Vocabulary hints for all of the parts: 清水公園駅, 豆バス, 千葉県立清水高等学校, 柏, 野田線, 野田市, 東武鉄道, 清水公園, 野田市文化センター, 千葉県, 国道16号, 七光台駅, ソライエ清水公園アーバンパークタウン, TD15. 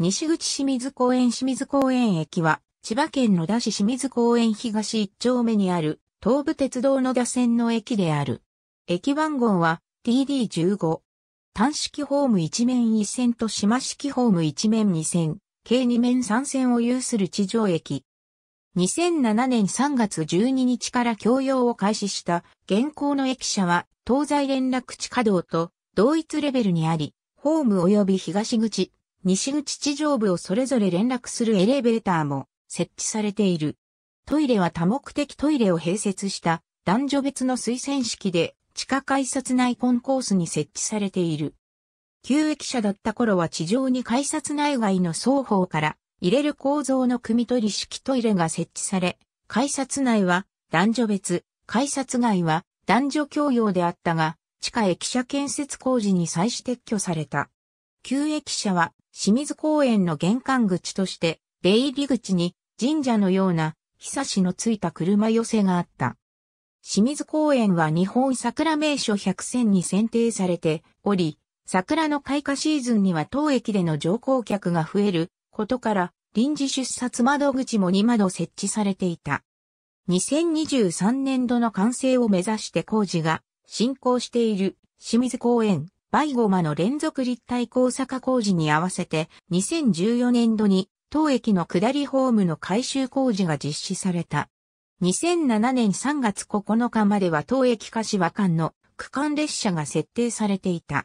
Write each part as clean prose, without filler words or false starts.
西口清水公園清水公園駅は、千葉県野田市清水公園東1丁目にある、東武鉄道野田線の駅である。駅番号は TD15。単式ホーム1面1線と島式ホーム1面2線、計2面3線を有する地上駅。2007年3月12日から供用を開始した現行の駅舎は、東西連絡地下道と同一レベルにあり、ホーム及び東口。西口地上部をそれぞれ連絡するエレベーターも設置されている。トイレは多目的トイレを併設した男女別の水洗式で地下改札内コンコースに設置されている。旧駅舎だった頃は地上に改札内外の双方から入れる構造の汲み取り式トイレが設置され、改札内は男女別、改札外は男女共用であったが、地下駅舎建設工事に際し撤去された。旧駅舎は清水公園の玄関口として、出入り口に神社のようなひさしのついた車寄せがあった。清水公園は日本桜名所100選に選定されており、桜の開花シーズンには当駅での乗降客が増えることから、臨時出発窓口も2窓設置されていた。2023年度の完成を目指して工事が進行している清水公園。第5間の連続立体交差化工事に合わせて2014年度に当駅の下りホームの改修工事が実施された。2007年3月9日までは当駅柏間の区間列車が設定されていた。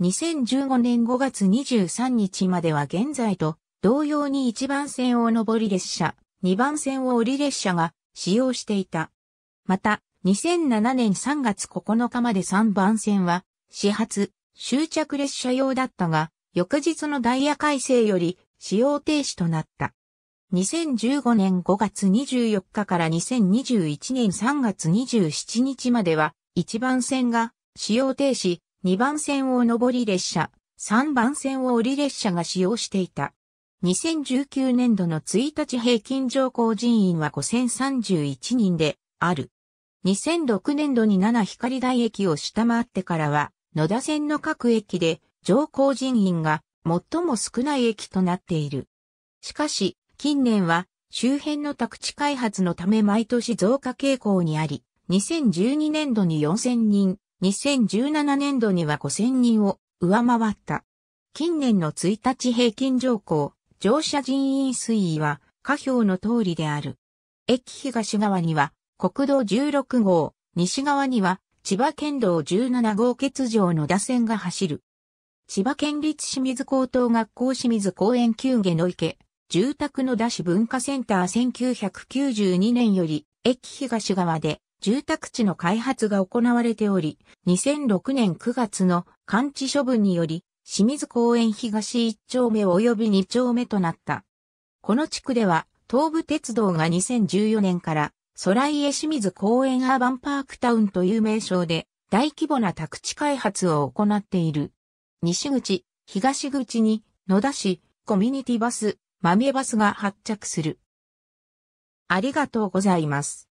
2015年5月23日までは現在と同様に1番線を上り列車、2番線を下り列車が使用していた。また2007年3月9日まで3番線は始発、終着列車用だったが、翌日のダイヤ改正より使用停止となった。2015年5月24日から2021年3月27日までは、1番線が使用停止、2番線を上り列車、3番線を下り列車が使用していた。2019年度の1日平均乗降人員は5031人である。2006年度に七光台駅を下回ってからは、野田線の各駅で乗降人員が最も少ない駅となっている。しかし、近年は周辺の宅地開発のため毎年増加傾向にあり、2012年度に4000人、2017年度には5000人を上回った。近年の1日平均乗降、乗車人員推移は下表の通りである。駅東側には国道16号、西側には千葉県道17号欠場野田線が走る。千葉県立清水高等学校清水公園旧下野池、住宅野田市文化センター1992年より、駅東側で住宅地の開発が行われており、2006年9月の完治処分により、清水公園東1丁目及び2丁目となった。この地区では、東武鉄道が2014年から、ソライエ清水公園アーバンパークタウンという名称で大規模な宅地開発を行っている。西口、東口に野田市コミュニティバス、豆バスが発着する。ありがとうございます。